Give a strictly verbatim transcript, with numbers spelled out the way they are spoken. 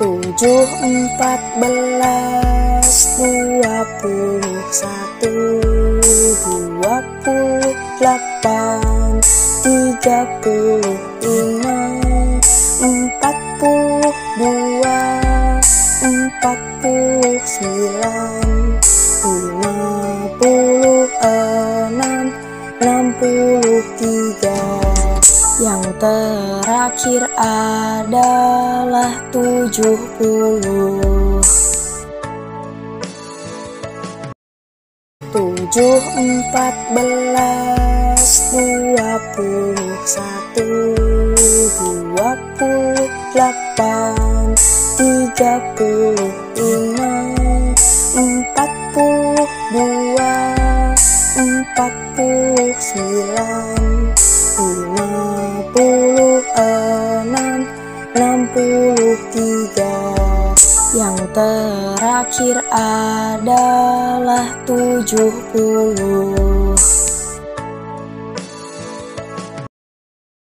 tujuh empat belas, dua puluh satu, dua puluh delapan, tiga puluh lima, empat puluh dua, empat puluh sembilan, lima puluh enam, enam puluh tiga. Yang terakhir adalah tujuh puluh. Tujuh empat belas, dua puluh satu, dua puluh delapan, tiga puluh lima, empat puluh dua, empat puluh sembilan, enam puluh tiga. Yang terakhir adalah tujuh puluh.